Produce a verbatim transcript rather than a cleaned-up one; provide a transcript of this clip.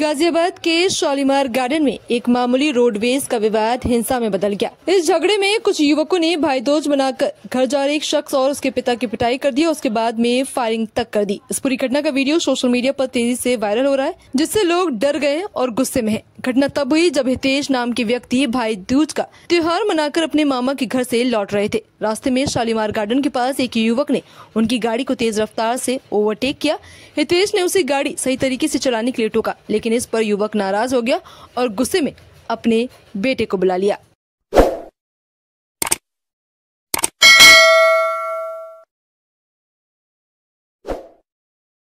गाजियाबाद के शालीमार गार्डन में एक मामूली रोडवेज का विवाद हिंसा में बदल गया। इस झगड़े में कुछ युवकों ने भाईदूज बनाकर घर जा रहे एक शख्स और उसके पिता की पिटाई कर दी और उसके बाद में फायरिंग तक कर दी। इस पूरी घटना का वीडियो सोशल मीडिया पर तेजी से वायरल हो रहा है, जिससे लोग डर गए और गुस्से में है। घटना तब हुई जब हितेश नाम के व्यक्ति भाईदूज का त्योहार मनाकर अपने मामा के घर से लौट रहे थे। रास्ते में शालीमार गार्डन के पास एक युवक ने उनकी गाड़ी को तेज रफ्तार से ओवरटेक किया। हितेश ने उसे गाड़ी सही तरीके से चलाने के लिए टोका, लेकिन इस पर युवक नाराज हो गया और गुस्से में अपने बेटे को बुला लिया।